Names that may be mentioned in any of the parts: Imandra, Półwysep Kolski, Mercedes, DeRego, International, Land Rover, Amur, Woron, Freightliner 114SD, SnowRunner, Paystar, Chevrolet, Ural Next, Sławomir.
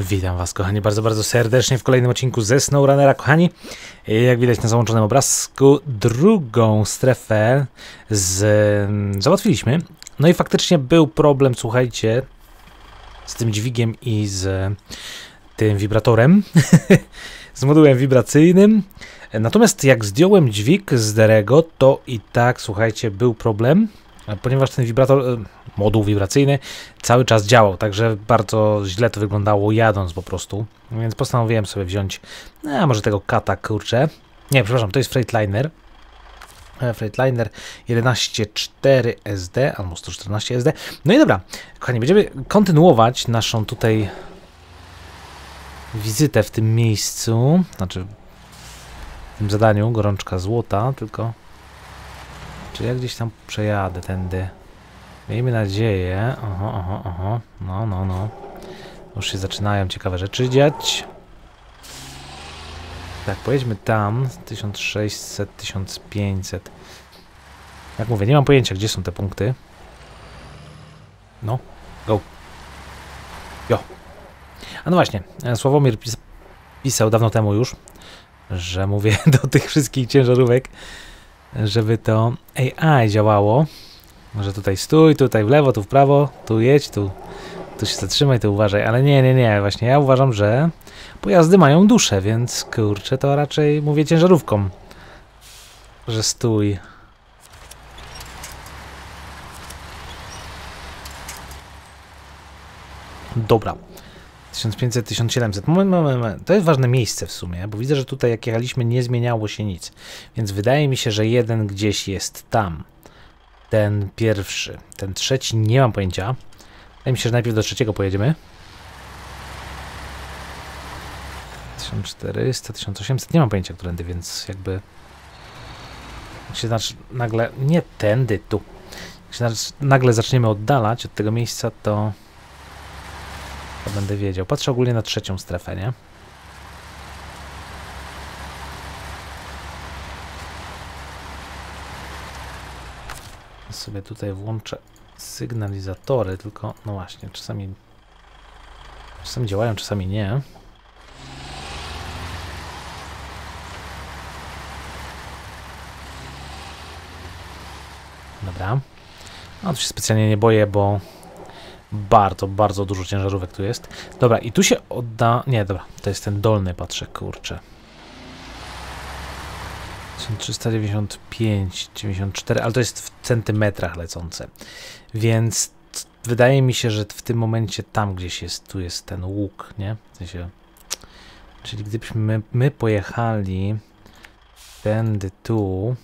Witam Was, kochani, bardzo, bardzo serdecznie w kolejnym odcinku ze SnowRunnera, kochani. Jak widać na załączonym obrazku, drugą strefę załatwiliśmy. No i faktycznie był problem, słuchajcie, z tym dźwigiem i z tym wibratorem, z modułem wibracyjnym. Natomiast jak zdjąłem dźwig z DeRego, to i tak, słuchajcie, był problem, ponieważ ten wibrator, moduł wibracyjny cały czas działał, także bardzo źle to wyglądało jadąc po prostu, więc postanowiłem sobie wziąć, a może tego kata, kurczę, nie, przepraszam, to jest Freightliner 114SD, albo 114SD, no i dobra, kochani, będziemy kontynuować naszą tutaj wizytę w tym miejscu, znaczy w tym zadaniu, gorączka złota, tylko czy ja gdzieś tam przejadę tędy? Miejmy nadzieję. Oho. No. Już się zaczynają ciekawe rzeczy dziać. Tak, pojedźmy tam. 1600, 1500. Jak mówię, nie mam pojęcia, gdzie są te punkty. No, go. Jo. A no właśnie, Sławomir pisał dawno temu już, że mówię do tych wszystkich ciężarówek, żeby to AI działało. Może tutaj stój, tutaj w lewo, tu w prawo, tu jedź, tu się zatrzymaj, tu uważaj. Ale nie. Właśnie ja uważam, że pojazdy mają duszę, więc kurczę, to raczej mówię ciężarówkom, że stój. Dobra. 1500, 1700. Moment. To jest ważne miejsce w sumie, bo widzę, że tutaj jak jechaliśmy, nie zmieniało się nic. Więc wydaje mi się, że jeden gdzieś jest tam. Ten pierwszy. Ten trzeci nie mam pojęcia. Wydaje mi się, że najpierw do trzeciego pojedziemy. 1400, 1800. Nie mam pojęcia, którędy, więc jakby... Jak się nagle... Nie tędy, tu. Jak się nagle zaczniemy oddalać od tego miejsca, to... Będę wiedział. Patrzę ogólnie na trzecią strefę, nie? Sobie tutaj włączę sygnalizatory, tylko no właśnie, czasami działają, czasami nie. Dobra. No tu się specjalnie nie boję, bo bardzo, bardzo dużo ciężarówek tu jest. Dobra, i tu się odda... Nie, dobra, to jest ten dolny, patrzę, kurczę. 1395, 94, ale to jest w centymetrach lecące. Więc wydaje mi się, że w tym momencie tam gdzieś jest, tu jest ten łuk, nie? W sensie... Czyli gdybyśmy my pojechali tędy tu...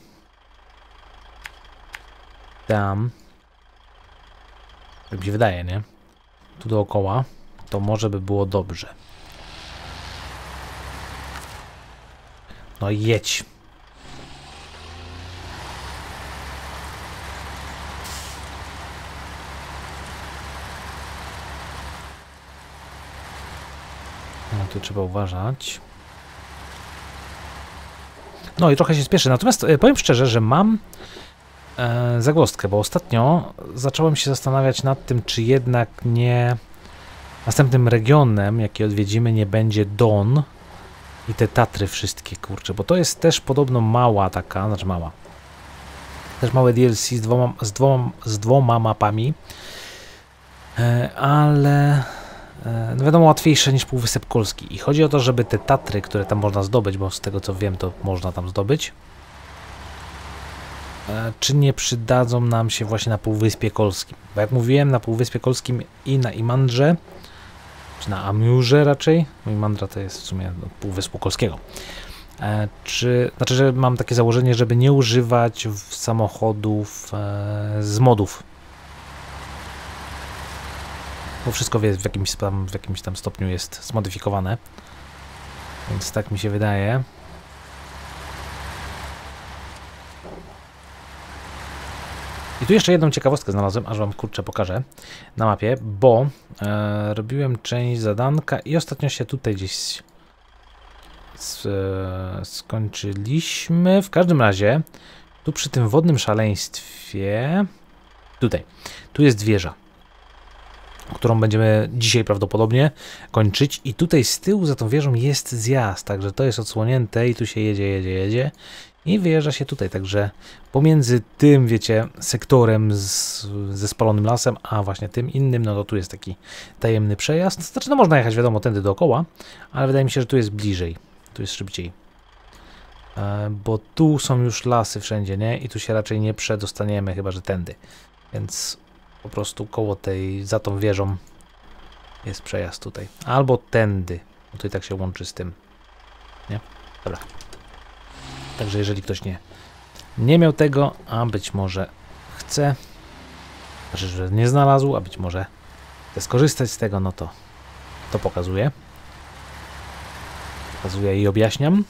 Tam... Jak mi się wydaje, nie? Tu dookoła, to może by było dobrze. No i jedź. No tu trzeba uważać. No i trochę się spieszę. Natomiast powiem szczerze, że mam... zagwozdkę, bo ostatnio zacząłem się zastanawiać nad tym, czy jednak nie następnym regionem, jaki odwiedzimy, nie będzie Don i te Tatry wszystkie, kurczę, bo to jest też podobno mała taka, znaczy mała, też małe DLC z dwoma mapami, ale no wiadomo, łatwiejsze niż Półwysep Kolski i chodzi o to, żeby te Tatry, które tam można zdobyć, bo z tego co wiem, to można tam zdobyć, czy nie przydadzą nam się właśnie na Półwyspie Kolskim. Bo jak mówiłem, na Półwyspie Kolskim i na Imandrze, czy na Amurze raczej, Imandra to jest w sumie Półwyspu Kolskiego, znaczy, że mam takie założenie, żeby nie używać samochodów z modów. Bo wszystko w jakimś tam stopniu jest zmodyfikowane. Więc tak mi się wydaje. I tu jeszcze jedną ciekawostkę znalazłem, aż wam kurczę pokażę na mapie, bo robiłem część zadanka i ostatnio się tutaj gdzieś skończyliśmy. W każdym razie, tu przy tym wodnym szaleństwie, tutaj, tu jest wieża. którą będziemy dzisiaj prawdopodobnie kończyć. I tutaj z tyłu za tą wieżą jest zjazd, także to jest odsłonięte i tu się jedzie i wyjeżdża się tutaj, także pomiędzy tym, wiecie, sektorem ze spalonym lasem, a właśnie tym innym, no to tu jest taki tajemny przejazd. Znaczy, no można jechać, wiadomo, tędy dookoła, ale wydaje mi się, że tu jest bliżej, tu jest szybciej. Bo tu są już lasy wszędzie, nie? I tu się raczej nie przedostaniemy, chyba że tędy. Więc po prostu koło tej, za tą wieżą jest przejazd tutaj. Albo tędy. Tutaj tak się łączy z tym. Nie? Dobra. Także jeżeli ktoś nie miał tego, a być może chce, znaczy, że nie znalazł, a być może chce skorzystać z tego, no to pokazuję. Pokazuję i objaśniam.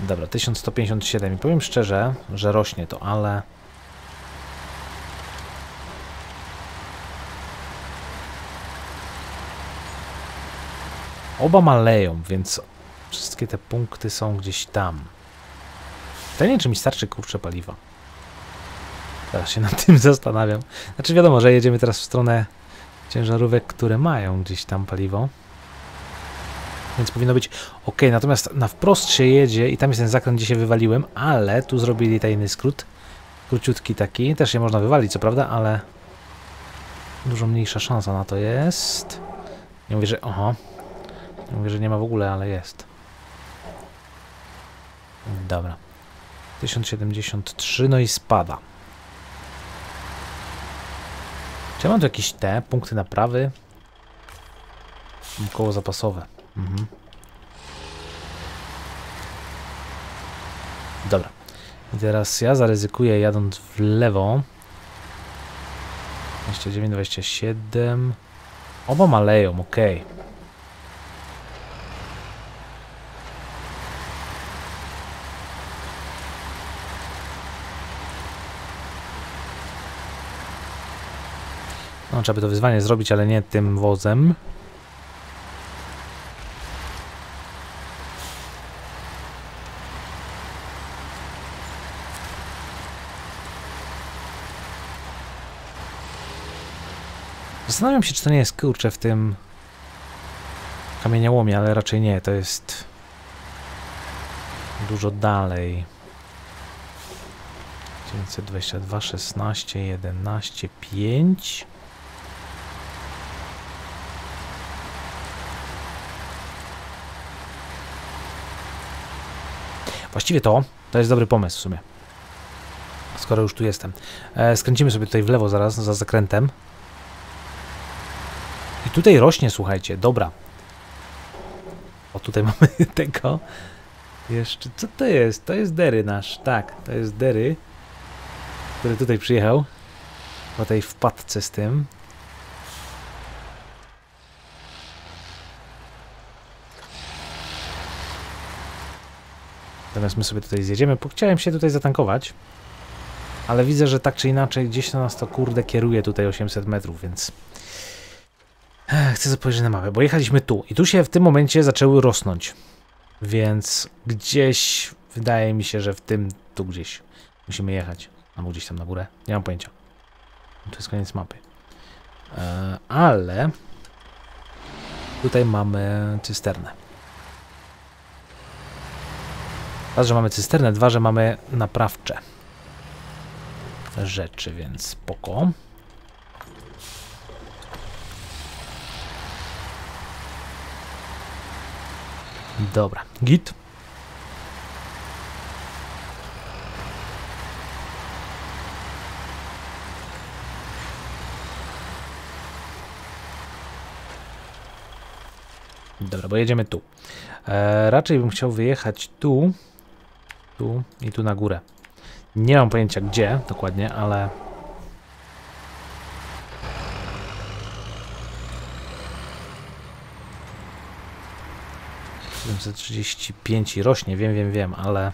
Dobra, 1157 i powiem szczerze, że rośnie to, ale... Oba maleją, więc wszystkie te punkty są gdzieś tam. Pytanie, czy mi starczy, kurczę, paliwa. Teraz się nad tym zastanawiam. Znaczy wiadomo, że jedziemy teraz w stronę ciężarówek, które mają gdzieś tam paliwo. Więc powinno być ok, natomiast na wprost się jedzie i tam jest ten zakręt, gdzie się wywaliłem, ale tu zrobili tajny skrót, króciutki taki, też się można wywalić, co prawda, ale dużo mniejsza szansa na to jest. Nie mówię, że oho, nie mówię, że nie ma w ogóle, ale jest. Dobra, 1073, no i spada. Czy ja mam tu jakieś te punkty naprawy? Mam koło zapasowe. Mhm. Dobra. I teraz ja zaryzykuję, jadąc w lewo. 29, 27. Oba maleją, ok. No, trzeba by to wyzwanie zrobić, ale nie tym wozem. Zastanawiam się, czy to nie jest, kurczę, w tym kamieniołomie, ale raczej nie, to jest dużo dalej. 922, 16, 11, 5. Właściwie to jest dobry pomysł w sumie, skoro już tu jestem. Skręcimy sobie tutaj w lewo zaraz, za zakrętem. Tutaj rośnie, słuchajcie, dobra. O, tutaj mamy tego. Jeszcze, co to jest? To jest Dery nasz, tak, to jest Dery, który tutaj przyjechał po tej wpadce z tym. Natomiast my sobie tutaj zjedziemy, bo chciałem się tutaj zatankować, ale widzę, że tak czy inaczej gdzieś na nas to, kurde, kieruje tutaj 800 metrów, więc... Chcę spojrzeć na mapę, bo jechaliśmy tu i tu się w tym momencie zaczęły rosnąć, więc gdzieś, wydaje mi się, że w tym, tu gdzieś musimy jechać, albo gdzieś tam na górę, nie mam pojęcia. To jest koniec mapy, ale tutaj mamy cysternę. Raz, że mamy cysternę, dwa, że mamy naprawcze rzeczy, więc spoko. Dobra, git. Dobra, bo jedziemy tu. Raczej bym chciał wyjechać tu, tu i tu na górę. Nie mam pojęcia gdzie dokładnie, ale... za 35 i rośnie, wiem, ale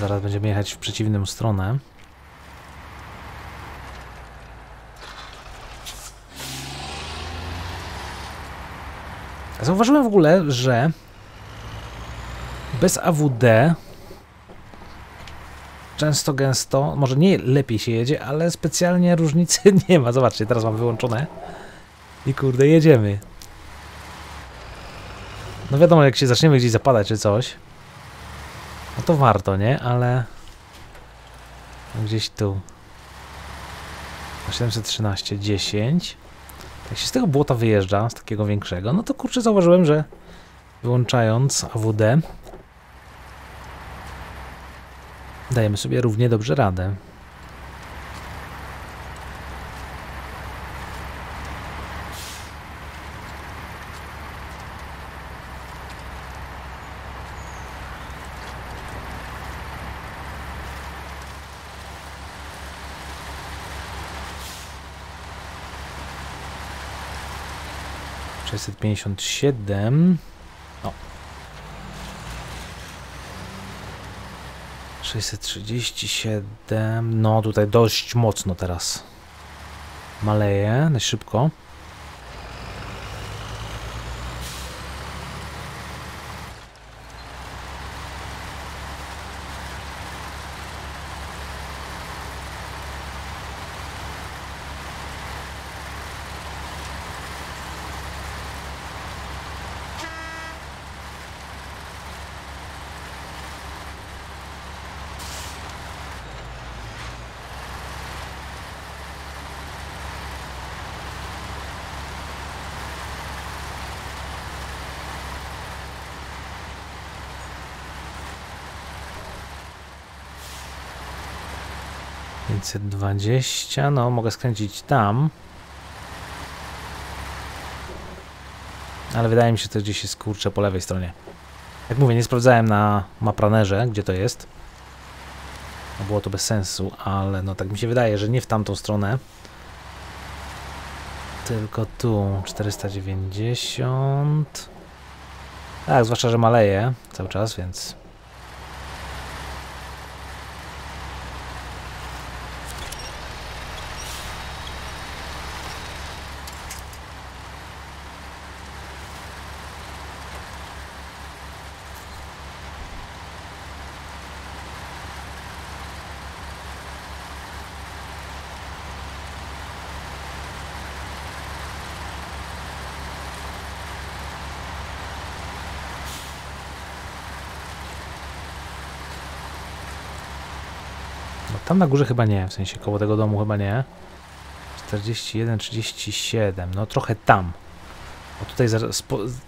zaraz będziemy jechać w przeciwną stronę. Zauważyłem w ogóle, że bez AWD często, gęsto, może nie lepiej się jedzie, ale specjalnie różnicy nie ma. Zobaczcie, teraz mam wyłączone i kurde, jedziemy. No wiadomo, jak się zaczniemy gdzieś zapadać czy coś, no to warto, nie? Ale gdzieś tu 713, 10. Jak się z tego błota wyjeżdża, z takiego większego, no to kurczę, zauważyłem, że wyłączając AWD dajemy sobie równie dobrze radę. No. 637. No tutaj dość mocno teraz maleje, dość szybko. No mogę skręcić tam, ale wydaje mi się, że to gdzieś się skurcze po lewej stronie. Jak mówię, nie sprawdzałem na mapranerze, gdzie to jest, no było to bez sensu, ale no tak mi się wydaje, że nie w tamtą stronę, tylko tu 490, tak, zwłaszcza, że maleje cały czas, więc... Tam na górze chyba nie, w sensie koło tego domu chyba nie. 41, 37, no trochę tam. Bo tutaj,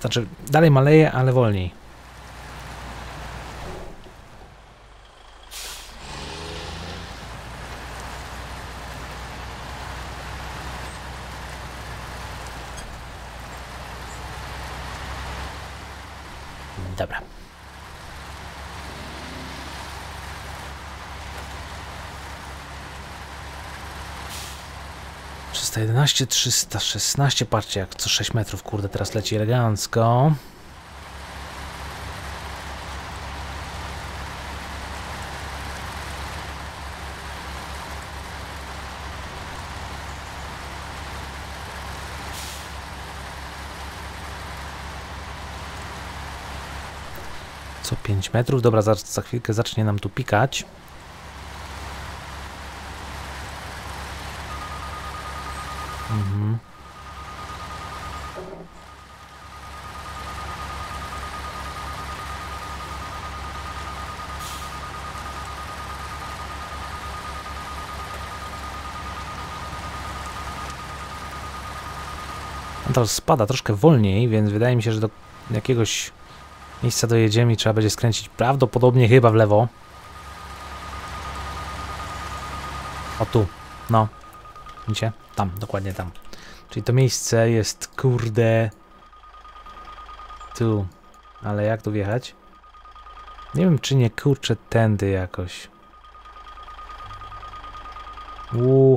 znaczy dalej maleje, ale wolniej. Dobra. To 11, 316, patrzcie, jak co 6 metrów, kurde, teraz leci elegancko. Co 5 metrów, dobra, za chwilkę zacznie nam tu pikać. To spada troszkę wolniej, więc wydaje mi się, że do jakiegoś miejsca dojedziemy i trzeba będzie skręcić prawdopodobnie chyba w lewo. O tu, no. Widzicie? Tam, dokładnie tam. Czyli to miejsce jest, kurde, tu. Ale jak tu wjechać? Nie wiem, czy nie kurczę tędy jakoś.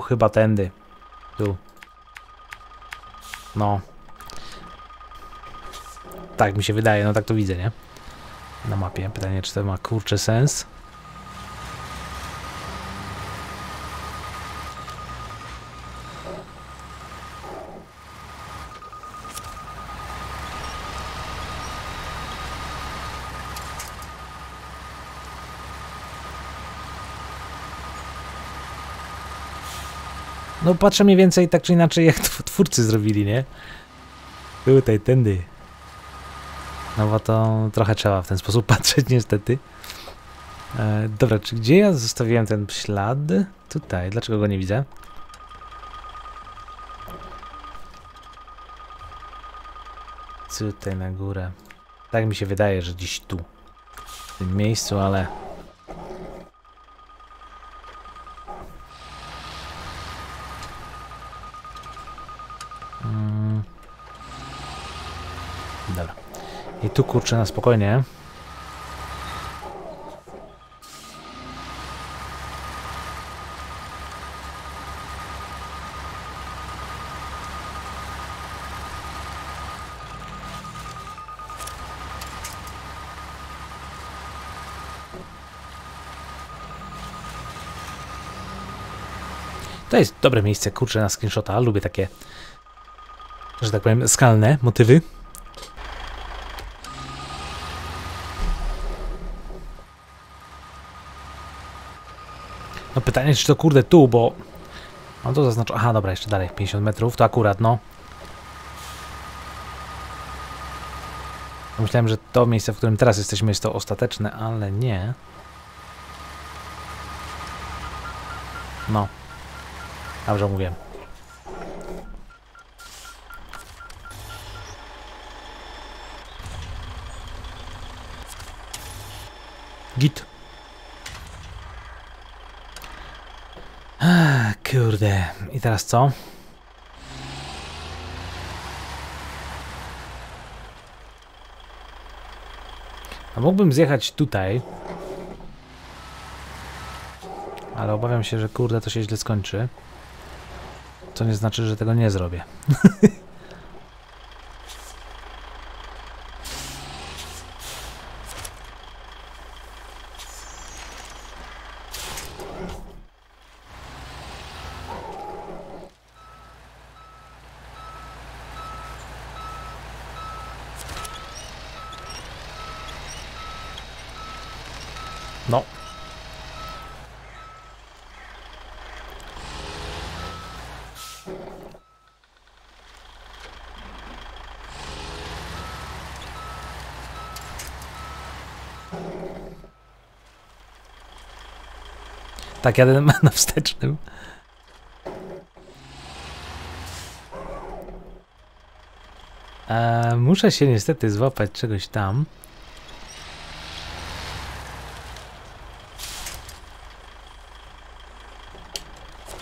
Chyba tędy. Tu. No. Tak mi się wydaje, no tak to widzę, nie? Na mapie. Pytanie, czy to ma kurczę sens? No patrzę mniej więcej tak czy inaczej jak twórcy zrobili, nie? Tutaj, tędy. No bo to trochę trzeba w ten sposób patrzeć niestety. Dobra, czy gdzie ja zostawiłem ten ślad? Tutaj, dlaczego go nie widzę? Tutaj na górę. Tak mi się wydaje, że gdzieś tu. W tym miejscu, ale... Dobra. I tu kurczę na spokojnie. To jest dobre miejsce, kurczę, na screenshota. Lubię takie, że tak powiem, skalne motywy. No pytanie, czy to kurde tu, bo... No to zaznaczę... Aha, dobra, jeszcze dalej, 50 metrów, to akurat, no. Myślałem, że to miejsce, w którym teraz jesteśmy, jest to ostateczne, ale nie. No. Dobrze mówiłem. Git. Kurde. I teraz co? A mógłbym zjechać tutaj. Ale obawiam się, że kurde to się źle skończy. Co nie znaczy, że tego nie zrobię. No. Tak, jadę na wstecznym. Muszę się niestety złapać czegoś tam.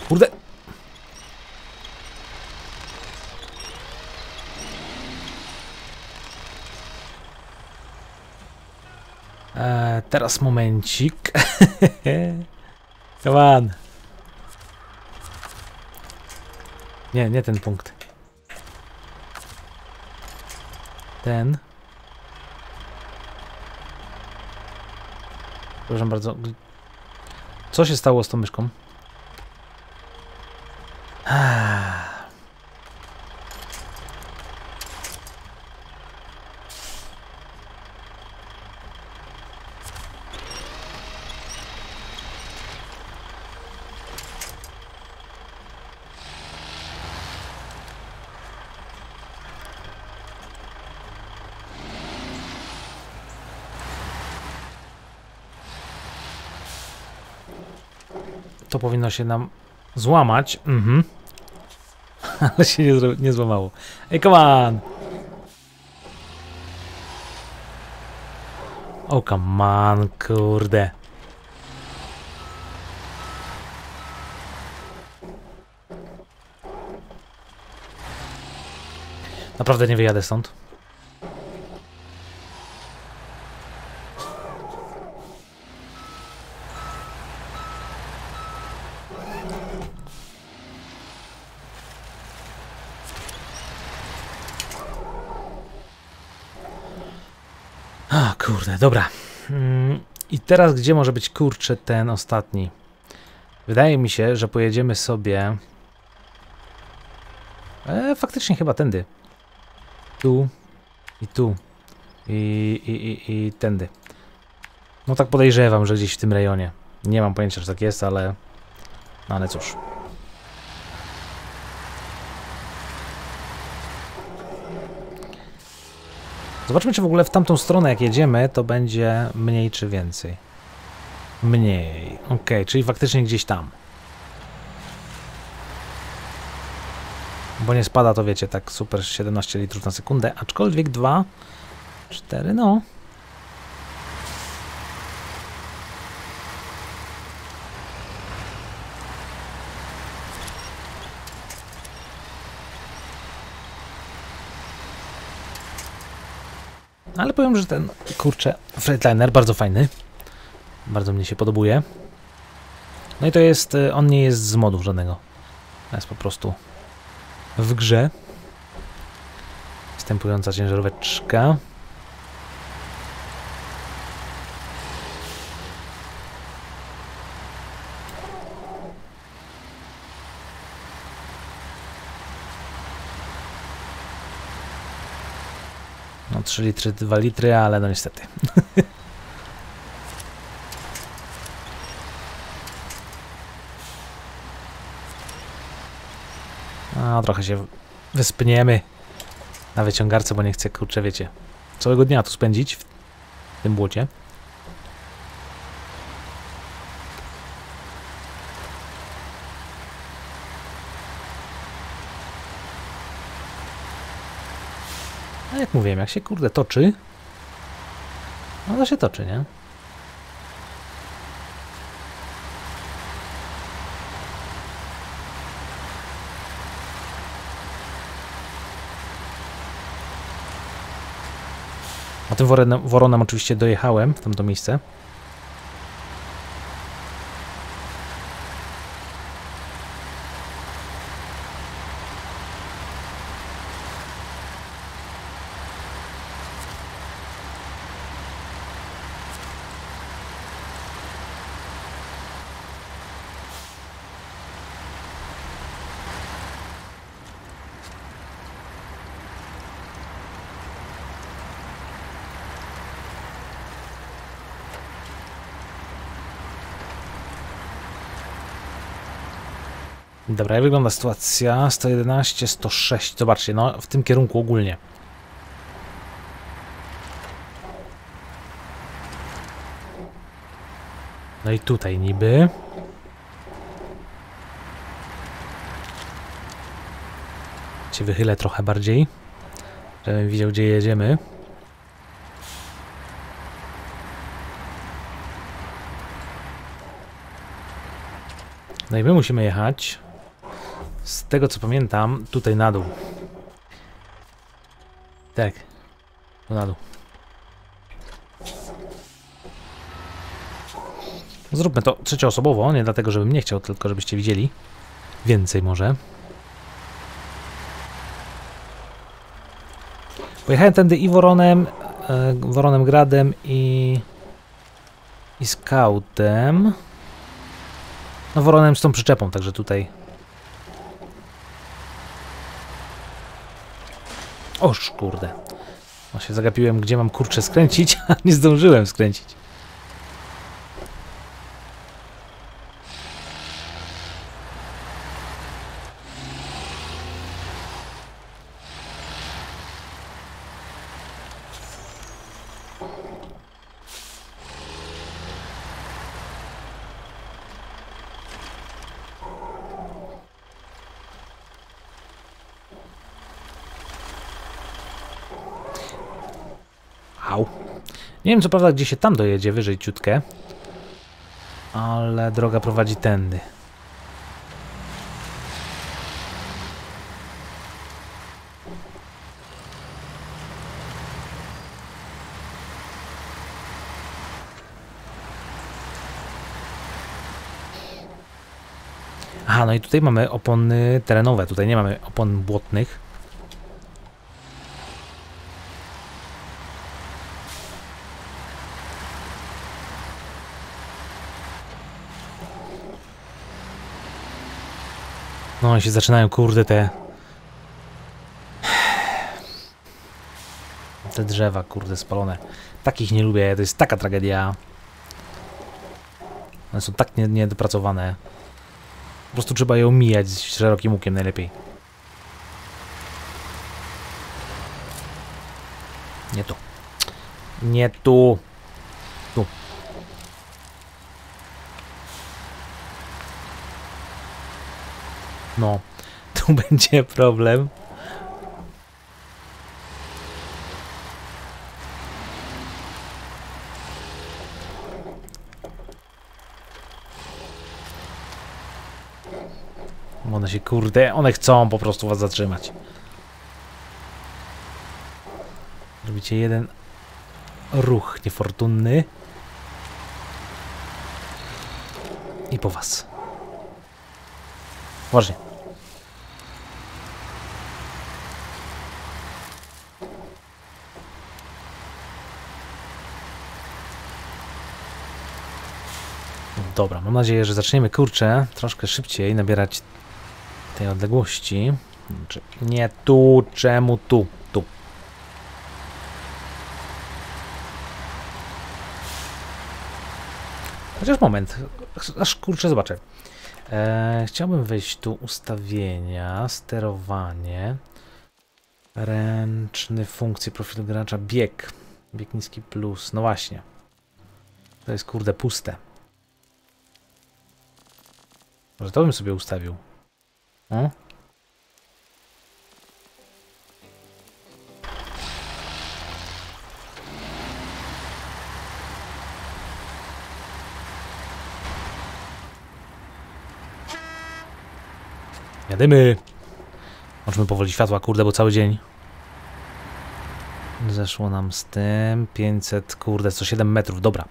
Kurde! Teraz momencik. Come on. Nie, nie ten punkt. Ten. Proszę bardzo. Co się stało z tą myszką? To powinno się nam złamać. Mhm. Ale się nie złamało. Ej, come on! Oh, come on, kurde. Naprawdę nie wyjadę stąd. Dobra. I teraz gdzie może być, kurczę, ten ostatni? Wydaje mi się, że pojedziemy sobie... faktycznie chyba tędy. Tu. I tu. I tędy. No tak podejrzewam, że gdzieś w tym rejonie. Nie mam pojęcia, czy tak jest, ale... No ale cóż. Zobaczmy, czy w ogóle w tamtą stronę, jak jedziemy, to będzie mniej czy więcej. Mniej. Ok, czyli faktycznie gdzieś tam. Bo nie spada to, wiecie, tak super 17 litrów na sekundę, aczkolwiek 2, 4, no. Ale powiem, że ten, kurczę, Freightliner bardzo fajny. Bardzo mnie się podobuje. No i to jest, on nie jest z modów żadnego. To jest po prostu w grze. Wstępująca ciężaróweczka. No 3 litry, 2 litry, ale no niestety. No, trochę się wyspniemy na wyciągarce, bo nie chcę, kurczę, wiecie, całego dnia tu spędzić w tym błocie. A jak mówiłem, jak się, kurde, toczy, no to się toczy, nie? A tym Woronem oczywiście dojechałem w tamto miejsce. Dobra, jak wygląda sytuacja? 111, 106. Zobaczcie, no w tym kierunku ogólnie. No i tutaj niby. Cię wychylę trochę bardziej, żebym widział, gdzie jedziemy. No i my musimy jechać. Z tego co pamiętam, tutaj na dół. Tak, tu na dół. Zróbmy to trzecioosobowo, nie dlatego, żebym nie chciał, tylko żebyście widzieli więcej może. Pojechałem tędy i Woronem Gradem i Scoutem. No Woronem z tą przyczepą, także tutaj. Oż, kurde. No się zagapiłem, gdzie mam, kurczę, skręcić, a nie zdążyłem skręcić. Nie wiem co prawda, gdzie się tam dojedzie, wyżej ciutkę, ale droga prowadzi tędy. Aha, no i tutaj mamy opony terenowe, tutaj nie mamy opon błotnych. No i się zaczynają, kurde, te drzewa, kurde, spalone. Takich nie lubię, to jest taka tragedia. One są tak niedopracowane. Po prostu trzeba je omijać z szerokim łukiem najlepiej. Nie to. Nie tu. Tu. No. Tu będzie problem. One się, kurde, one chcą po prostu was zatrzymać. Robicie jeden ruch niefortunny. I po was. Uważnie. Dobra, mam nadzieję, że zaczniemy, kurczę, troszkę szybciej nabierać tej odległości. Nie tu, czemu tu? Tu. Chociaż moment, aż kurczę zobaczę. Chciałbym wejść tu, ustawienia, sterowanie, ręczny, funkcje, profil gracza, bieg. Bieg niski plus, no właśnie. To jest, kurde, puste. Może to bym sobie ustawił. Hmm? Jadymy! Możemy powoli światła, kurde, bo cały dzień. Zeszło nam z tym 500, kurde, 107 metrów, dobra.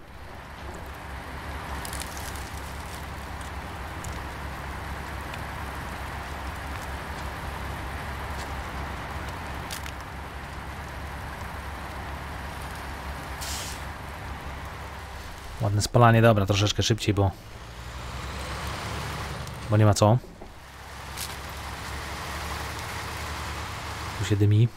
Ładne spalanie, dobra, troszeczkę szybciej, bo nie ma co. Tu się dymi.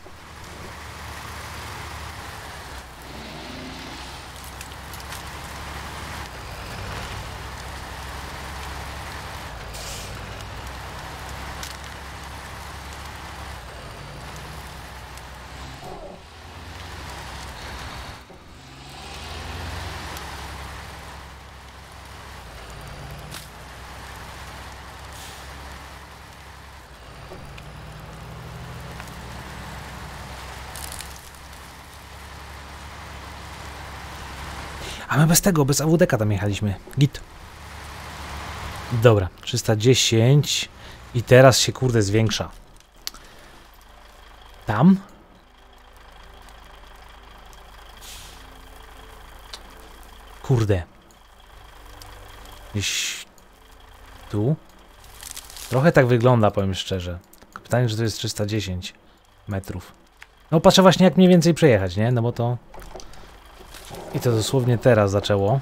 A my bez tego, bez AWD-ka tam jechaliśmy. Git. Dobra, 310. I teraz się, kurde, zwiększa. Tam? Kurde. Gdzieś tu? Trochę tak wygląda, powiem szczerze. Pytanie, że to jest 310 metrów. No patrzę właśnie, jak mniej więcej przejechać, nie? No bo to... I to dosłownie teraz zaczęło.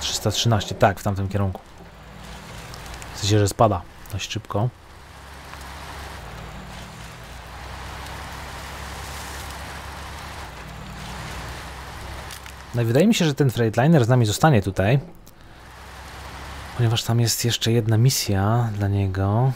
313, tak, w tamtym kierunku. W sensie, że spada dość szybko. No i wydaje mi się, że ten Freightliner z nami zostanie tutaj. Ponieważ tam jest jeszcze jedna misja dla niego.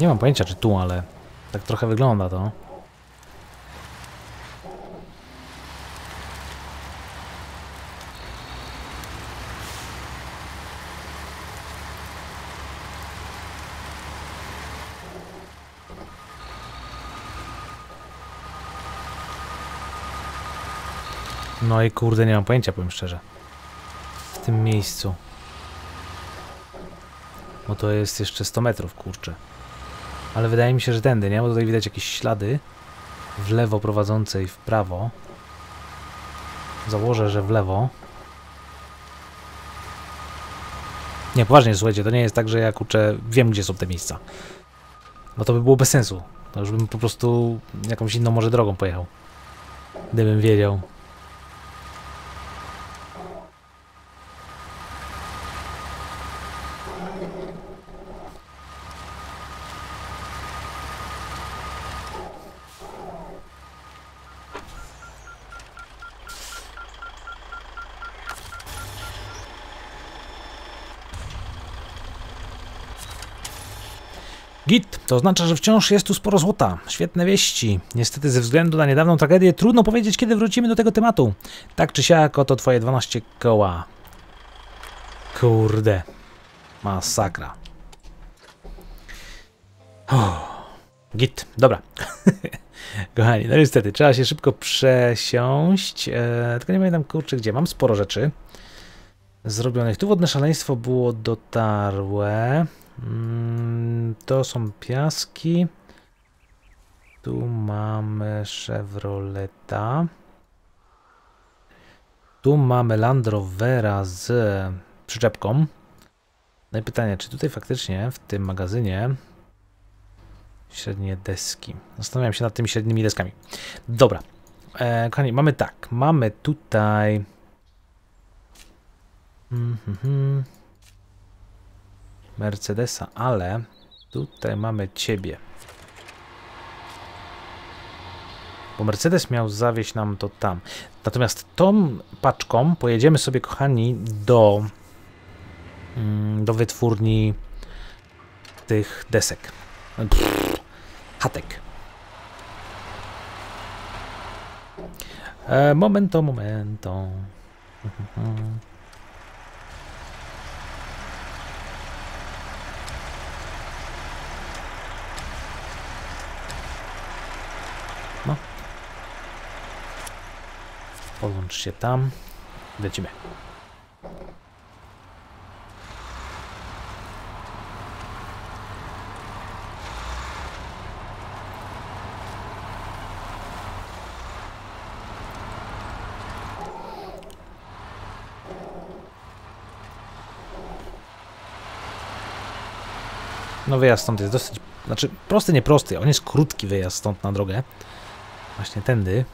Nie mam pojęcia, czy tu, ale tak trochę wygląda to. No i kurde, nie mam pojęcia, powiem szczerze. W tym miejscu. Bo to jest jeszcze 100 metrów, kurczę. Ale wydaje mi się, że tędy, nie? Bo tutaj widać jakieś ślady w lewo prowadzące i w prawo. Założę, że w lewo. Nie, poważnie, słuchajcie, to nie jest tak, że ja, kurczę, wiem, gdzie są te miejsca. Bo to by było bez sensu. To już bym po prostu jakąś inną może drogą pojechał. Gdybym wiedział. Git, to oznacza, że wciąż jest tu sporo złota. Świetne wieści. Niestety ze względu na niedawną tragedię trudno powiedzieć, kiedy wrócimy do tego tematu. Tak czy siak, oto twoje 12 koła. Kurde. Masakra. Git, dobra. Kochani, no niestety, trzeba się szybko przesiąść. Tylko nie pamiętam, kurczę, gdzie. Mam sporo rzeczy zrobionych. Tu wodne szaleństwo było dotarłe. To są piaski. Tu mamy Chevroleta. Tu mamy Land Rovera z przyczepką. No i pytanie, czy tutaj faktycznie w tym magazynie średnie deski. Zastanawiam się nad tymi średnimi deskami. Dobra. Kochani, mamy tak. Mamy tutaj... Mercedesa, ale tutaj mamy ciebie. Bo Mercedes miał zawieźć nam to tam. Natomiast tą paczką pojedziemy sobie, kochani, do wytwórni tych desek. Pff, hatek. Momento. Połącz się tam. Lecimy. No wyjazd stąd jest dosyć... Znaczy prosty, nie prosty. On jest krótki wyjazd stąd na drogę. Właśnie tędy.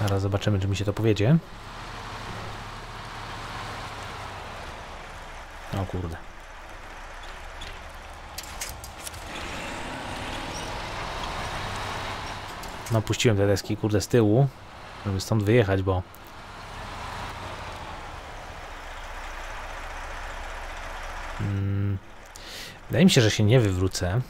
Zaraz zobaczymy, czy mi się to powiedzie. O kurde. No puściłem te deski, kurde, z tyłu, żeby stąd wyjechać, bo... Wydaje mi się, że się nie wywrócę.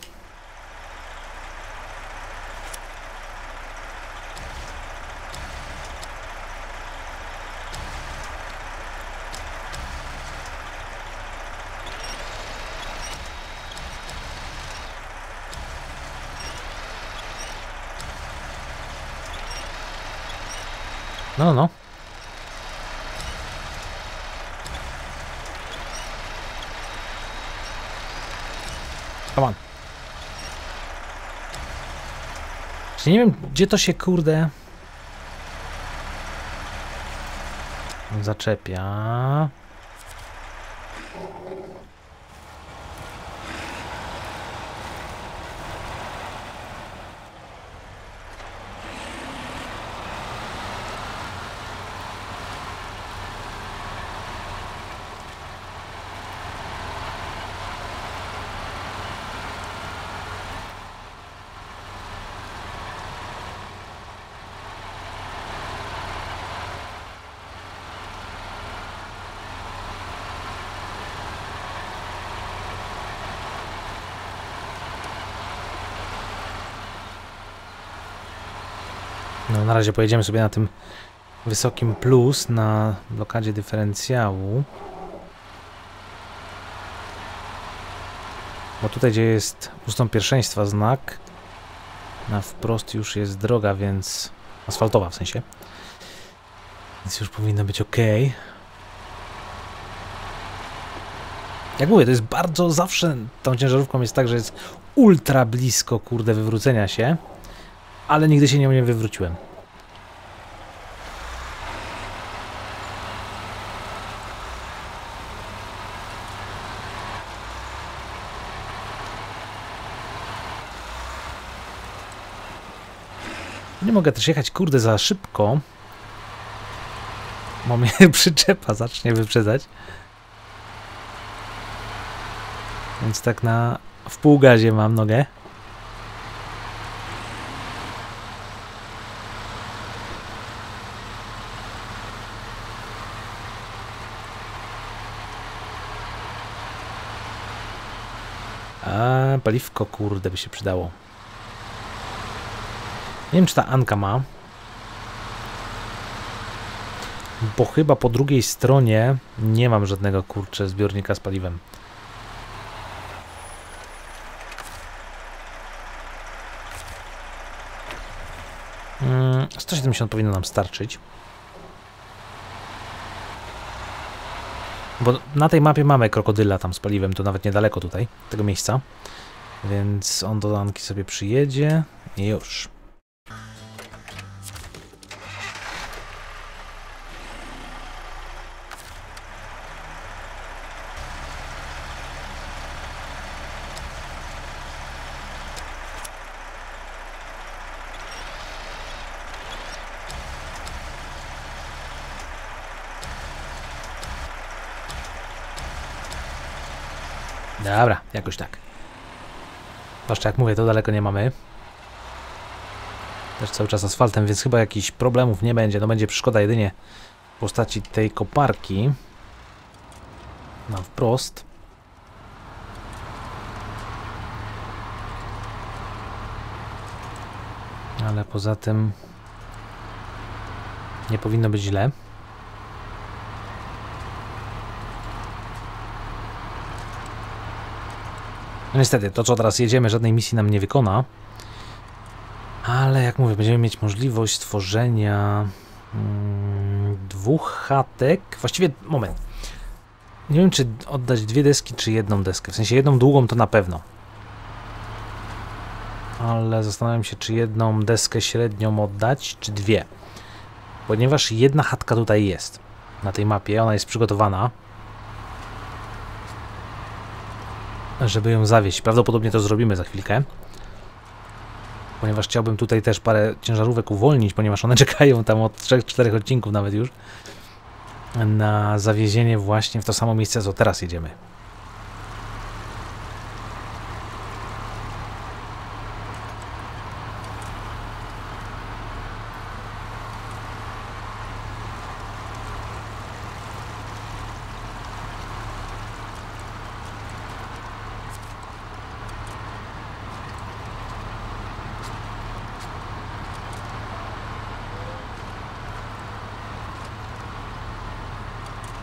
No. Come on. Czyli nie wiem, gdzie to się, kurde, zaczepia. No, na razie pojedziemy sobie na tym wysokim plus na blokadzie dyferencjału. Bo tutaj, gdzie jest ustąp pierwszeństwa znak, na wprost już jest droga, więc asfaltowa w sensie. Więc już powinno być ok. Jak mówię, to jest bardzo zawsze tą ciężarówką jest tak, że jest ultra blisko, kurde, wywrócenia się. Ale nigdy się nią nie wywróciłem. Nie mogę też jechać, kurde, za szybko. Bo mnie przyczepa zacznie wyprzedzać. Więc tak na... w półgazie mam nogę. paliwko, kurde, by się przydało. Nie wiem, czy ta Anka ma. Bo chyba po drugiej stronie nie mam żadnego, kurczę, zbiornika z paliwem. Mm, 170 powinno nam starczyć. Bo na tej mapie mamy krokodyla tam z paliwem, to nawet niedaleko tutaj, tego miejsca. Więc on do Anki sobie przyjedzie i już. Dobra, jakoś tak. Zwłaszcza jak mówię, to daleko nie mamy. Też cały czas asfaltem, więc chyba jakichś problemów nie będzie. No będzie przeszkoda jedynie w postaci tej koparki. Na wprost. Ale poza tym nie powinno być źle. No niestety, to co teraz jedziemy, żadnej misji nam nie wykona. Ale jak mówię, będziemy mieć możliwość stworzenia dwóch chatek. Właściwie, moment. Nie wiem, czy oddać dwie deski, czy jedną deskę. W sensie jedną długą to na pewno. Ale zastanawiam się, czy jedną deskę średnią oddać, czy dwie. Ponieważ jedna chatka tutaj jest. Na tej mapie, ona jest przygotowana. Żeby ją zawieźć. Prawdopodobnie to zrobimy za chwilkę. Ponieważ chciałbym tutaj też parę ciężarówek uwolnić, ponieważ one czekają tam od 3-4 odcinków nawet już na zawiezienie właśnie w to samo miejsce, co teraz jedziemy.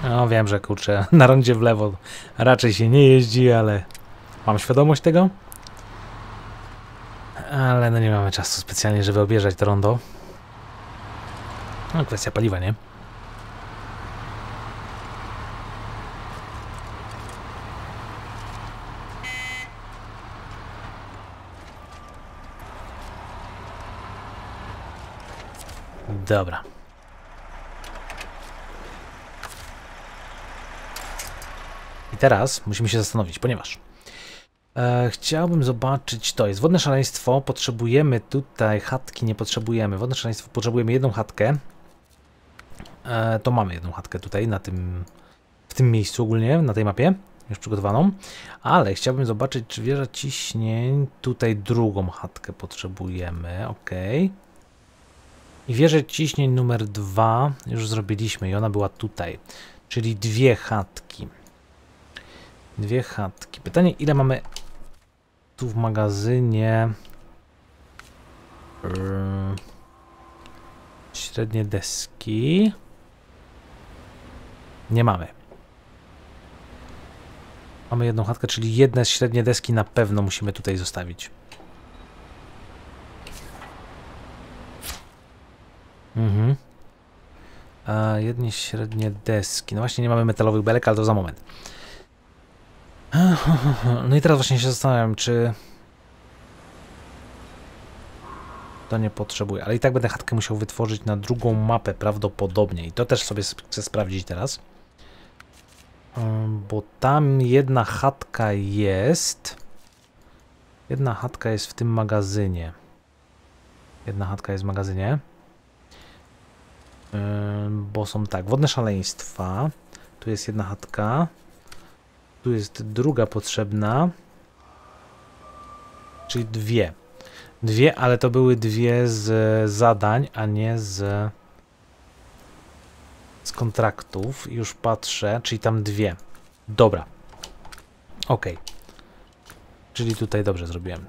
No wiem, że kurczę, na rondzie w lewo raczej się nie jeździ, ale mam świadomość tego. Ale no nie mamy czasu specjalnie, żeby objeżdżać to rondo. No kwestia paliwa, nie? Dobra. Teraz musimy się zastanowić, ponieważ chciałbym zobaczyć, to jest wodne szaleństwo, potrzebujemy tutaj chatki, nie potrzebujemy, wodne szaleństwo, potrzebujemy jedną chatkę, to mamy jedną chatkę tutaj, na tym, w tym miejscu ogólnie, na tej mapie, już przygotowaną, ale chciałbym zobaczyć, czy wieża ciśnień, tutaj drugą chatkę potrzebujemy, ok. I wieżę ciśnień numer 2 już zrobiliśmy i ona była tutaj, czyli dwie chatki. Dwie chatki. Pytanie, ile mamy tu w magazynie średnie deski? Nie mamy. Mamy jedną chatkę, czyli jedne średnie deski na pewno musimy tutaj zostawić. Mhm. A jedne średnie deski. No właśnie, nie mamy metalowych belek, ale to za moment. No i teraz właśnie się zastanawiam, czy to nie potrzebuję, ale i tak będę chatkę musiał wytworzyć na drugą mapę prawdopodobnie i to też sobie chcę sprawdzić teraz, bo tam jedna chatka jest, w tym magazynie, bo są tak, wodne szaleństwa, tu jest jedna chatka. Tu jest druga potrzebna, czyli dwie. Dwie, ale to były dwie z zadań, a nie z kontraktów. Już patrzę, czyli tam dwie. Dobra. Ok. Czyli tutaj dobrze zrobiłem.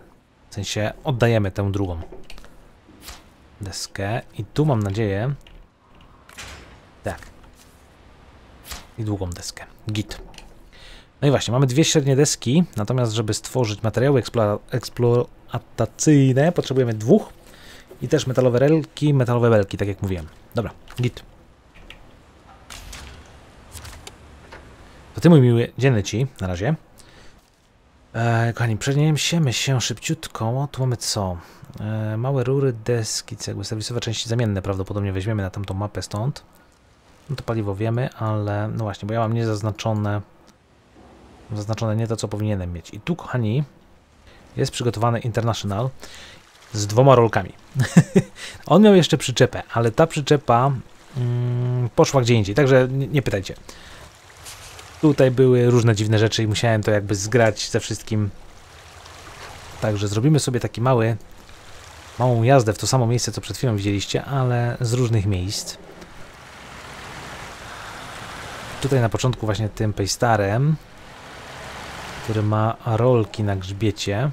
W sensie oddajemy tę drugą deskę. I tu mam nadzieję... Tak. I długą deskę. Git. No i właśnie, mamy dwie średnie deski. Natomiast, żeby stworzyć materiały eksploatacyjne, potrzebujemy dwóch. I też metalowe relki, metalowe belki, tak jak mówiłem. Dobra, git. To ty, mój miły, dzień ci, na razie. Kochani, przeniesiemy się szybciutko. O, tu mamy co? Małe rury, deski, jakby serwisowe części zamienne prawdopodobnie weźmiemy na tamtą mapę stąd. No to paliwo wiemy, ale no właśnie, bo ja mam niezaznaczone, nie to, co powinienem mieć. I tu, kochani, jest przygotowany International z dwoma rolkami. On miał jeszcze przyczepę, ale ta przyczepa poszła gdzie indziej, także nie pytajcie. Tutaj były różne dziwne rzeczy i musiałem to jakby zgrać ze wszystkim. Także zrobimy sobie taki małą jazdę w to samo miejsce, co przed chwilą widzieliście, ale z różnych miejsc. Tutaj na początku właśnie tym Paystarem, który ma rolki na grzbiecie.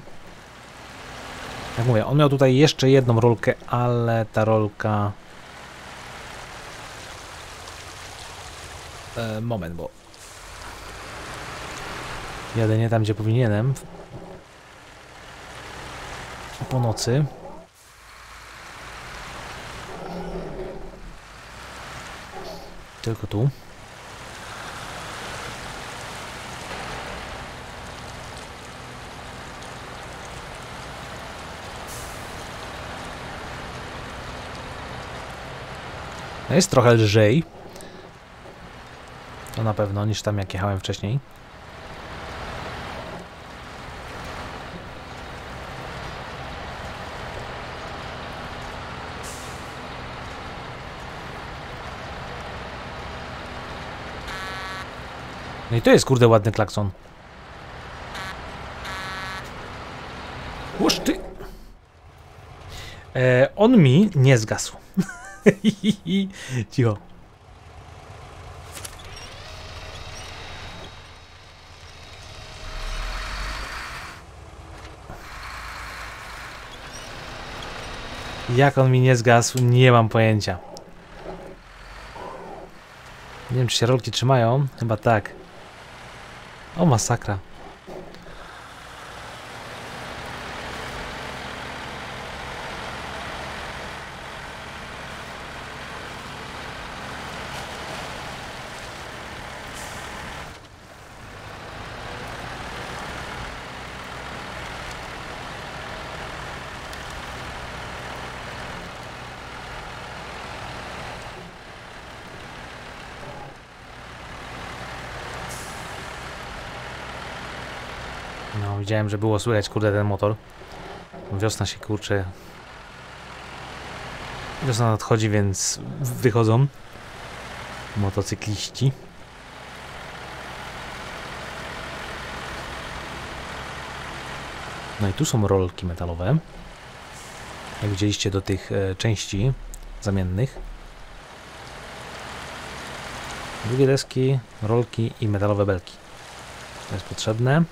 Jak mówię, on miał tutaj jeszcze jedną rolkę, ale ta rolka... moment, bo... Jadę nie tam, gdzie powinienem. Po nocy. Tylko tu. Jest trochę lżej. To na pewno, niż tam jak jechałem wcześniej. No i to jest, kurde, ładny klakson. Łoż ty! On mi nie zgasł. Cicho. Jak on mi nie zgasł, nie mam pojęcia. Nie wiem, czy się rolki trzymają. Chyba tak. O, masakra. No, widziałem, że było słychać, kurde, ten motor. Wiosna się, kurczę. Wiosna nadchodzi, więc wychodzą motocykliści. No i tu są rolki metalowe. Jak widzieliście, do tych części zamiennych. Drugie deski, rolki i metalowe belki. To jest potrzebne.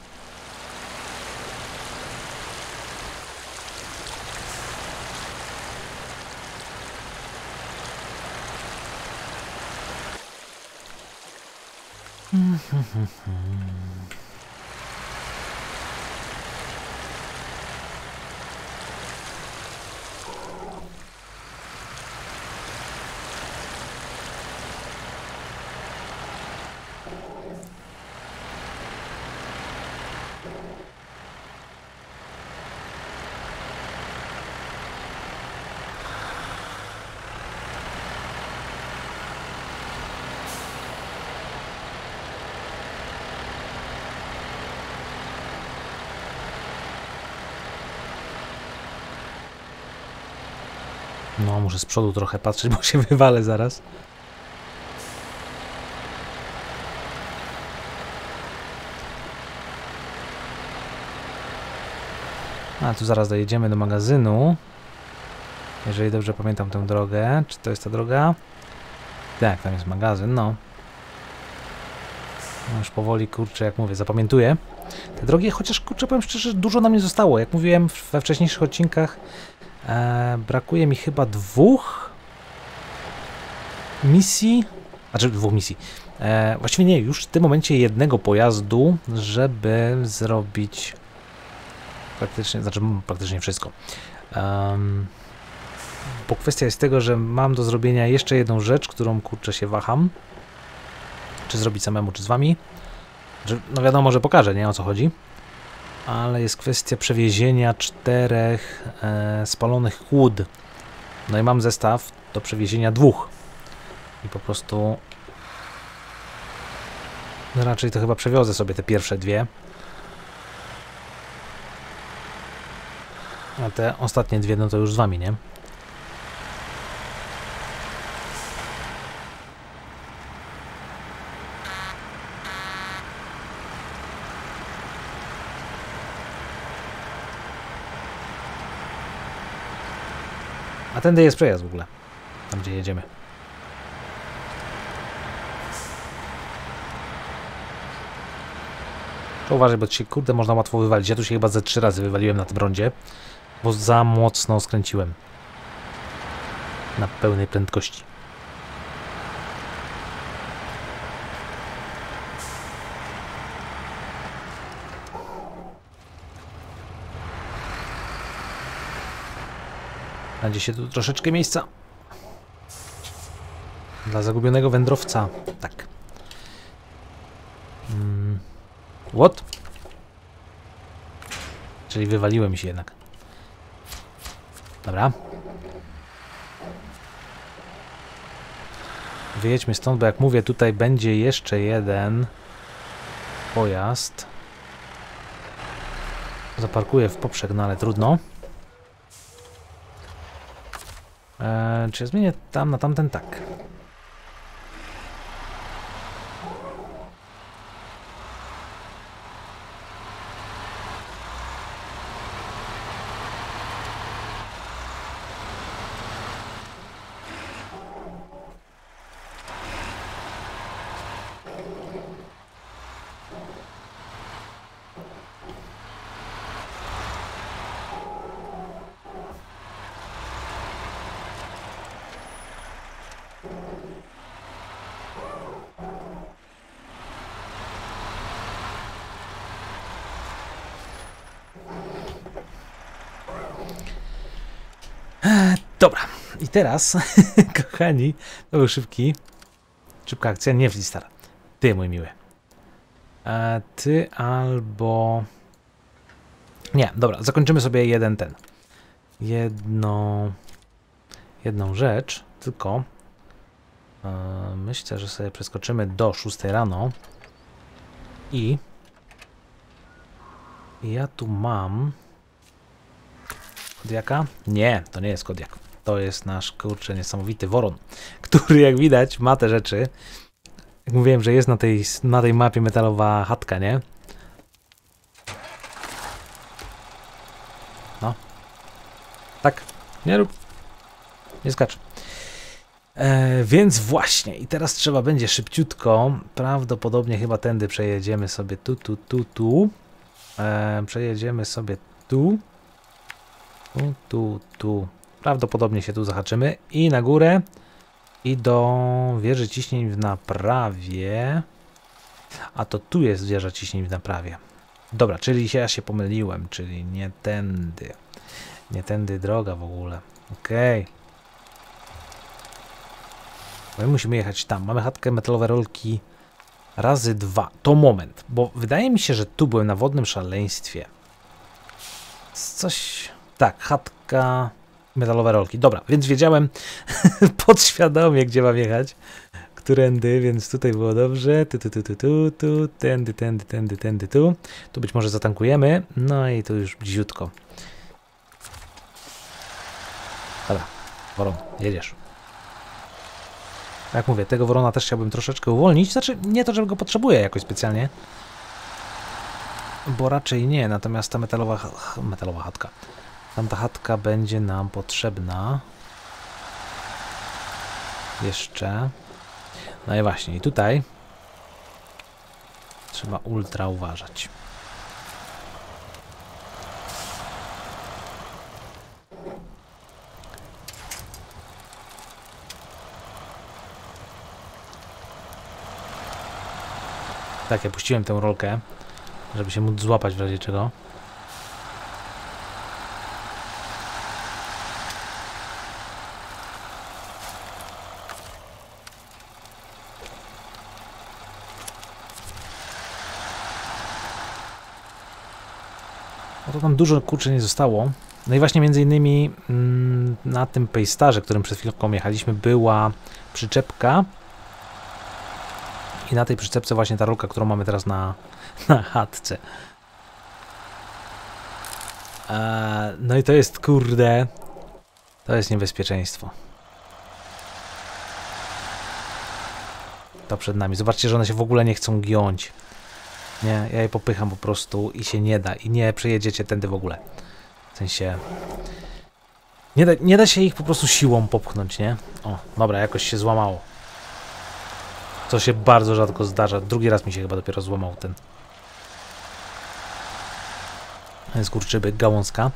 No, muszę z przodu trochę patrzeć, bo się wywalę zaraz. A tu zaraz dojedziemy do magazynu. Jeżeli dobrze pamiętam tę drogę. Czy to jest ta droga? Tak, tam jest magazyn, no. No już powoli, kurczę, jak mówię, zapamiętuję te drogi, chociaż, kurczę, powiem szczerze, dużo nam nie zostało. Jak mówiłem we wcześniejszych odcinkach, brakuje mi chyba dwóch misji. Właściwie nie, już w tym momencie jednego pojazdu, żeby zrobić praktycznie wszystko. Bo kwestia jest tego, że mam do zrobienia jeszcze jedną rzecz, którą, kurczę, się waham. Czy zrobić samemu, czy z wami. No wiadomo, że pokażę, nie, o co chodzi. Ale jest kwestia przewiezienia 4 spalonych kłód. No i mam zestaw do przewiezienia 2. I po prostu... No raczej to chyba przewiozę sobie te pierwsze 2. A te ostatnie 2, no to już z wami, nie? A tędy jest przejazd w ogóle, tam gdzie jedziemy. To uważaj, bo ci, kurde, można łatwo wywalić. Ja tu się chyba ze 3 razy wywaliłem na tym rondzie, bo za mocno skręciłem na pełnej prędkości. Znajdzie się tu troszeczkę miejsca dla zagubionego wędrowca. Tak. What? Czyli wywaliłem się jednak. Dobra. Wyjedźmy stąd, bo jak mówię, tutaj będzie jeszcze jeden pojazd. Zaparkuję w poprzek, no ale trudno. Czy ja zmienię tam na tamten? Tak. Dobra, i teraz, kochani, to był szybka akcja, nie Paystar. Ty, mój miły. Ty albo... Nie, dobra, zakończymy sobie jedną rzecz, tylko myślę, że sobie przeskoczymy do 6 rano i ja tu mam... Kodiaka? Nie, to nie jest Kodiak. To jest nasz, kurczę, niesamowity Woron, który, jak widać, ma te rzeczy. Jak mówiłem, że jest na tej mapie metalowa chatka, nie? No. Tak. Nie rób. Nie skacz. Więc właśnie. I teraz trzeba będzie szybciutko. Prawdopodobnie chyba tędy przejedziemy sobie tu. Przejedziemy sobie tu. Tu. Prawdopodobnie się tu zahaczymy i na górę i do wieży ciśnień w naprawie. A to tu jest wieża ciśnień w naprawie. Dobra, czyli ja się pomyliłem, czyli nie tędy. Nie tędy droga w ogóle. Okej. My musimy jechać tam. Mamy chatkę metalowe rolki razy 2. To moment, bo wydaje mi się, że tu byłem na wodnym szaleństwie. Coś... Tak, chatka, metalowe rolki. Dobra, więc wiedziałem podświadomie, gdzie mam jechać. Którędy, więc tutaj było dobrze. Tu, tędy, tu. Tu być może zatankujemy. No i tu już dziutko. Dobra, Woron, jedziesz. Jak mówię, tego Worona też chciałbym troszeczkę uwolnić. Znaczy, nie to, że go potrzebuję jakoś specjalnie. Bo raczej nie, natomiast ta metalowa chatka. Tamta chatka będzie nam potrzebna. Jeszcze. No i właśnie, i tutaj Trzeba ultra uważać. Tak, ja puściłem tę rolkę, żeby się móc złapać w razie czego. No to tam dużo kurczę nie zostało. No i właśnie między innymi na tym Paystarze, którym przed chwilą jechaliśmy, była przyczepka. I na tej przyczepce właśnie ta rolka, którą mamy teraz na chatce. No i to jest, kurde, to jest niebezpieczeństwo. To przed nami. Zobaczcie, że one się w ogóle nie chcą giąć. Nie, ja je popycham po prostu i się nie da. I nie przejedziecie tędy w ogóle. W sensie... Nie da się ich po prostu siłą popchnąć, nie? O, dobra, jakoś się złamało. Co się bardzo rzadko zdarza. Drugi raz mi się chyba dopiero złamał ten. Jest kurczybyk, gałązka.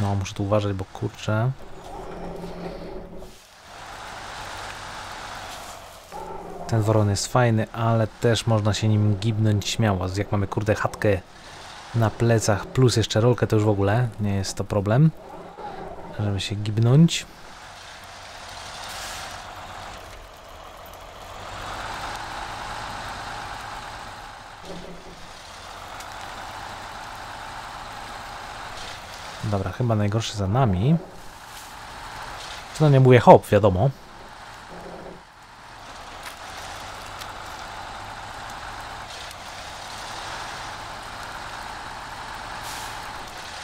No, muszę tu uważać, bo kurczę. Ten Woron jest fajny, ale też można się nim gibnąć śmiało. Jak mamy kurde chatkę na plecach plus jeszcze rolkę, to już w ogóle nie jest to problem, żeby się gibnąć. Dobra, chyba najgorszy za nami. To nie mówię hop, wiadomo.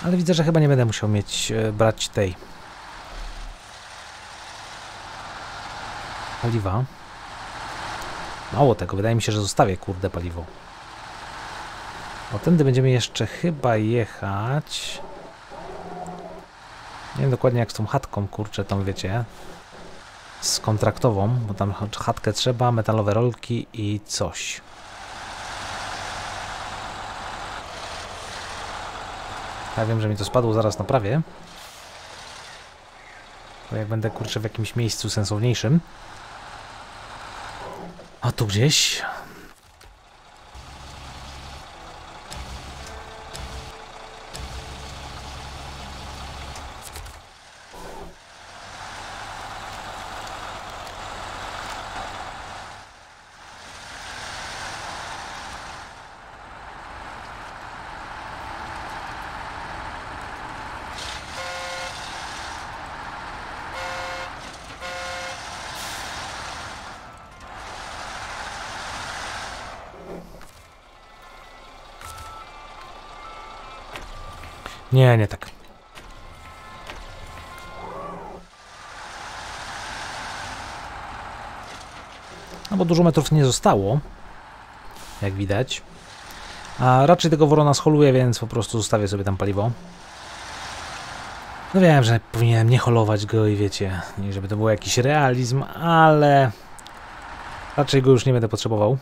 Ale widzę, że chyba nie będę musiał brać tej paliwa. Mało tego, wydaje mi się, że zostawię kurde paliwo. O, tędy będziemy jeszcze chyba jechać. Nie wiem dokładnie jak z tą chatką, kurczę, tam wiecie, z kontraktową, bo tam chatkę trzeba, metalowe rolki i coś. Ja wiem, że mi to spadło, zaraz naprawię. Bo jak będę, kurczę, w jakimś miejscu sensowniejszym. A tu gdzieś... Nie, nie tak. No bo dużo metrów nie zostało, jak widać. A raczej tego Worona scholuję, więc po prostu zostawię sobie tam paliwo. No wiem, że powinienem nie holować go i wiecie, nie żeby to był jakiś realizm, ale raczej go już nie będę potrzebował.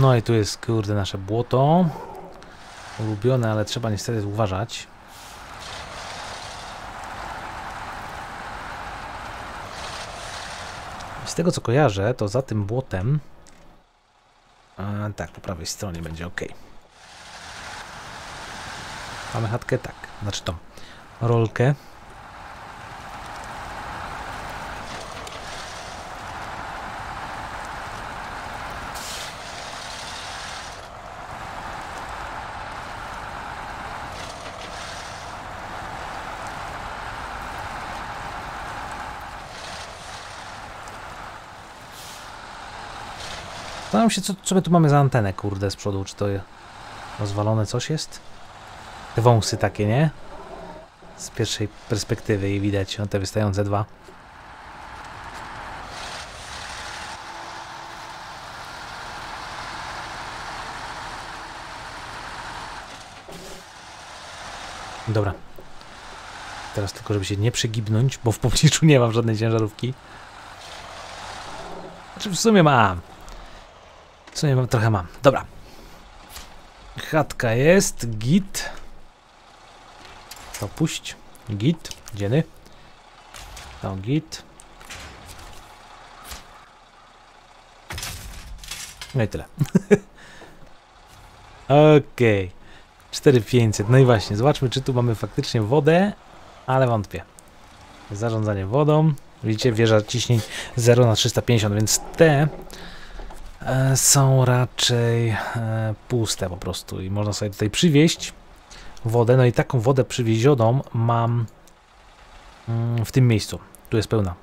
No i tu jest, kurde, nasze błoto. Ulubione, ale trzeba niestety uważać. Z tego co kojarzę, to za tym błotem... tak, po prawej stronie będzie ok. Mamy chatkę? Tak. Znaczy tą rolkę. Zastanawiam się, co my tu mamy za antenę, kurde, z przodu. Czy to rozwalone coś jest? Te wąsy takie, nie? Z pierwszej perspektywy i widać, no, te wystające dwa. Dobra. Teraz tylko, żeby się nie przygibnąć, bo w pobliżu nie mam żadnej ciężarówki. Znaczy w sumie mam. W sumie mam, trochę mam. Dobra. Chatka jest. Git. To puść. Git. Dzieny. To git. No i tyle. Okej. 4500. No i właśnie, zobaczmy, czy tu mamy faktycznie wodę, ale wątpię. Zarządzanie wodą. Widzicie, wieża ciśnień 0 na 350, więc te są raczej puste po prostu i można sobie tutaj przywieźć wodę. No i taką wodę przywiezioną mam w tym miejscu. Tu jest pełna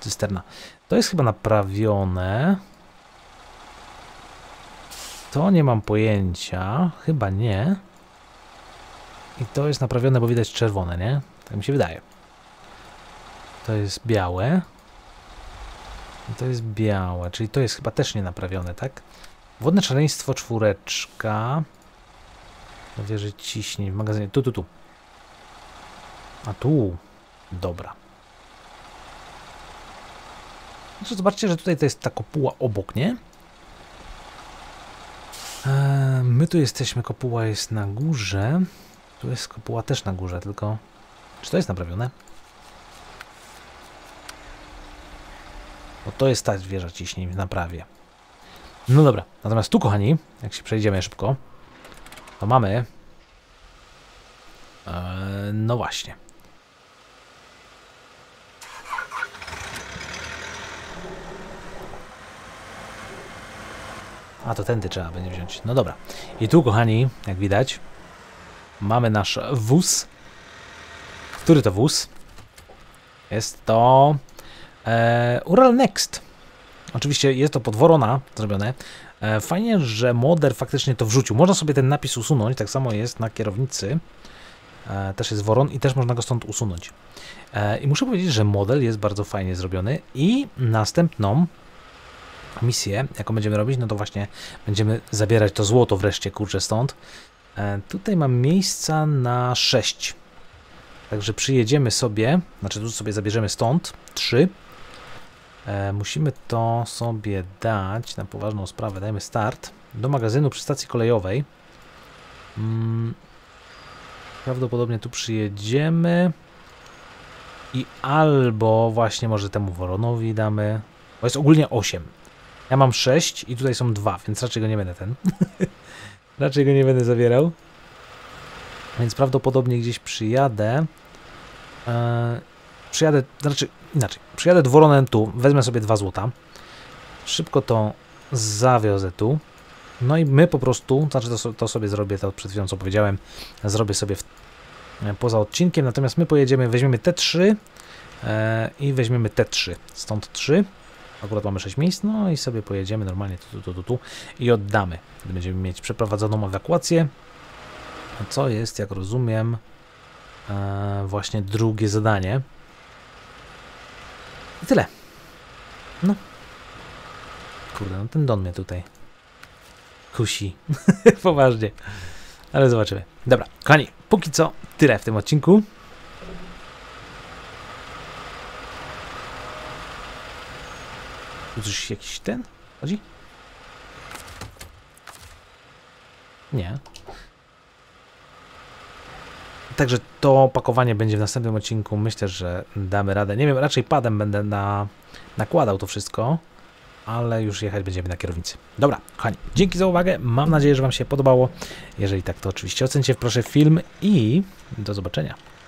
cysterna. To jest chyba naprawione. To nie mam pojęcia. Chyba nie. I to jest naprawione, bo widać czerwone, nie? Tak mi się wydaje. To jest białe. I to jest białe, czyli to jest chyba też nie naprawione, tak? Wodne szaleństwo 4. Wieży ciśnień w magazynie. Tu. A tu. Dobra. Znaczy, zobaczcie, że tutaj to jest ta kopuła obok, nie? My tu jesteśmy, kopuła jest na górze. Tu jest kopuła też na górze, tylko... Czy to jest naprawione? Bo to jest ta wieża ciśnień w naprawie. No dobra, natomiast tu, kochani, jak się przejdziemy szybko, to mamy... no właśnie. A to tędy trzeba będzie wziąć. No dobra. I tu, kochani, jak widać, mamy nasz wóz. Który to wóz? Jest to Ural Next. Oczywiście jest to pod Worona zrobione. Fajnie, że modder faktycznie to wrzucił. Można sobie ten napis usunąć. Tak samo jest na kierownicy. Też jest Woron i też można go stąd usunąć. I muszę powiedzieć, że model jest bardzo fajnie zrobiony. I następną misję, jaką będziemy robić, no to właśnie będziemy zabierać to złoto wreszcie, kurczę, stąd. Tutaj mam miejsca na 6. Także przyjedziemy sobie, znaczy tu sobie zabierzemy stąd 3. Musimy to sobie dać na poważną sprawę. Dajmy start do magazynu przy stacji kolejowej. Prawdopodobnie tu przyjedziemy i albo właśnie może temu Woronowi damy, bo jest ogólnie 8. Ja mam 6 i tutaj są 2, więc raczej go nie będę raczej go nie będę zawierał. Więc prawdopodobnie gdzieś przyjadę. Przyjadę dworonem tu, wezmę sobie 2 złota. Szybko to zawiozę tu. No i my po prostu, to sobie zrobię, to przed chwilą co powiedziałem, zrobię sobie poza odcinkiem. Natomiast my pojedziemy, weźmiemy te 3 i weźmiemy te 3. Stąd 3. Akurat mamy 6 miejsc, no i sobie pojedziemy normalnie tu i oddamy. Wtedy będziemy mieć przeprowadzoną ewakuację, co jest, jak rozumiem, właśnie drugie zadanie. I tyle. No. Kurde, no ten Don mnie tutaj kusi. Poważnie. Ale zobaczymy. Dobra, kochani, póki co tyle w tym odcinku. Tu coś jakiś ten chodzi? Nie. Także to opakowanie będzie w następnym odcinku. Myślę, że damy radę. Nie wiem, raczej padem będę nakładał to wszystko, ale już jechać będziemy na kierownicy. Dobra, kochani, dzięki za uwagę. Mam nadzieję, że wam się podobało. Jeżeli tak, to oczywiście ocencie proszę film i do zobaczenia.